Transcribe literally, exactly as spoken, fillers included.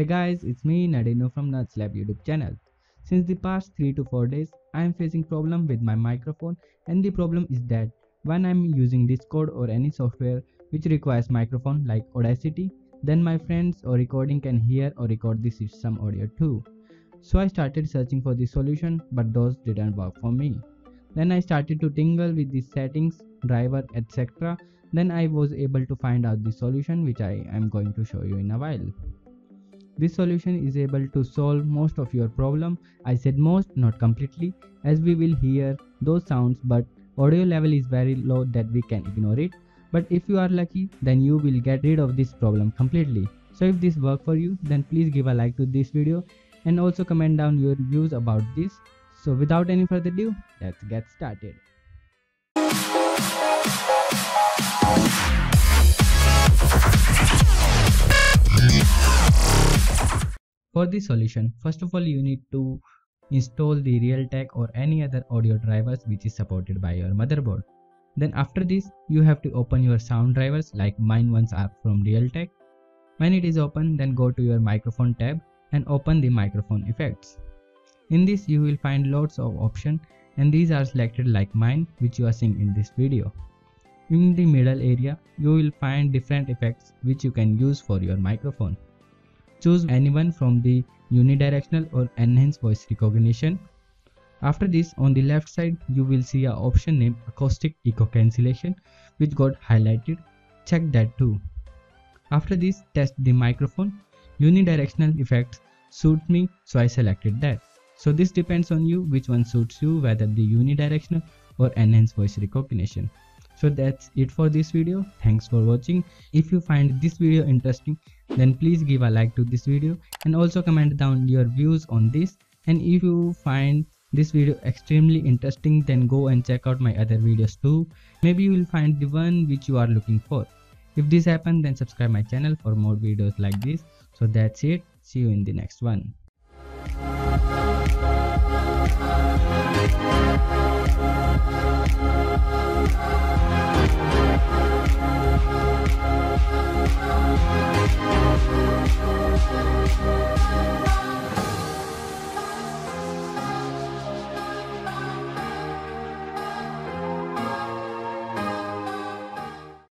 Hey guys, it's me N three D N zero zero six from Nerd's Lab YouTube channel. Since the past three to four days, I am facing problem with my microphone, and the problem is that when I am using Discord or any software which requires microphone like Audacity, then my friends or recording can hear or record the system audio too. So I started searching for the solution, but those didn't work for me. Then I started to tingle with the settings, driver, et cetera. Then I was able to find out the solution, which I am going to show you in a while. This solution is able to solve most of your problem. I said most, not completely, as we will hear those sounds, but audio level is very low that we can ignore it. But if you are lucky, then you will get rid of this problem completely. So if this worked for you, then please give a like to this video and also comment down your views about this. So without any further ado, let's get started. For the solution, first of all you need to install the Realtek or any other audio drivers which is supported by your motherboard. Then after this, you have to open your sound drivers, like mine ones are from Realtek. When it is open, then go to your microphone tab and open the microphone effects. In this you will find lots of options, and these are selected like mine which you are seeing in this video. In the middle area you will find different effects which you can use for your microphone. Choose anyone from the unidirectional or enhanced voice recognition. After this, on the left side you will see an option named Acoustic Echo Cancellation which got highlighted. Check that too. After this, test the microphone. Unidirectional effects suit me, so I selected that. So this depends on you which one suits you, whether the unidirectional or enhanced voice recognition. So that's it for this video. Thanks for watching. If you find this video interesting, then please give a like to this video and also comment down your views on this. And if you find this video extremely interesting, then go and check out my other videos too. Maybe you will find the one which you are looking for. If this happens, then subscribe my channel for more videos like this. So that's it. See you in the next one.